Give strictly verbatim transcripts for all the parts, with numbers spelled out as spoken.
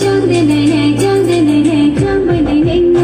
Hãy subscribe cho kênh Ghiền Mì Gõ để không bỏ lỡ những video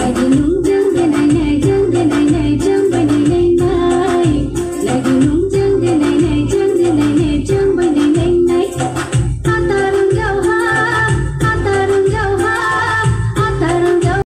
hấp dẫn.